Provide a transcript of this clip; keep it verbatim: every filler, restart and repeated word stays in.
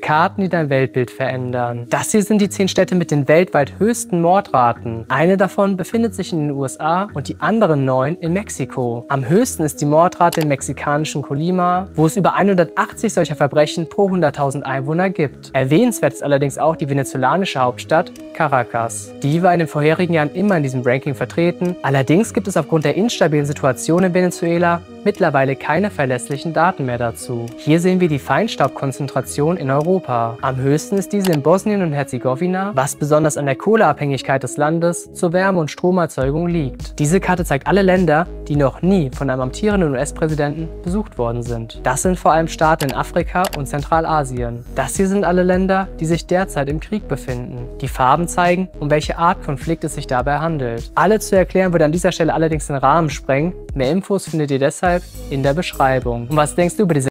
Karten, die dein Weltbild verändern. Das hier sind die zehn Städte mit den weltweit höchsten Mordraten. Eine davon befindet sich in den U S A und die anderen neun in Mexiko. Am höchsten ist die Mordrate im mexikanischen Colima, wo es über hundertachtzig solcher Verbrechen pro hunderttausend Einwohner gibt. Erwähnenswert ist allerdings auch die venezolanische Hauptstadt Caracas. Die war in den vorherigen Jahren immer in diesem Ranking vertreten. Allerdings gibt es aufgrund der instabilen Situation in Venezuela mittlerweile keine verlässlichen Daten mehr dazu. Hier sehen wir die Feinstaubkonzentration in Europa. Am höchsten ist diese in Bosnien und Herzegowina, was besonders an der Kohleabhängigkeit des Landes zur Wärme- und Stromerzeugung liegt. Diese Karte zeigt alle Länder, die noch nie von einem amtierenden U S-Präsidenten besucht worden sind. Das sind vor allem Staaten in Afrika und Zentralasien. Das hier sind alle Länder, die sich derzeit im Krieg befinden. Die Farben zeigen, um welche Art Konflikt es sich dabei handelt. Alle zu erklären würde an dieser Stelle allerdings den Rahmen sprengen. Mehr Infos findet ihr deshalb in der Beschreibung. Und was denkst du über diese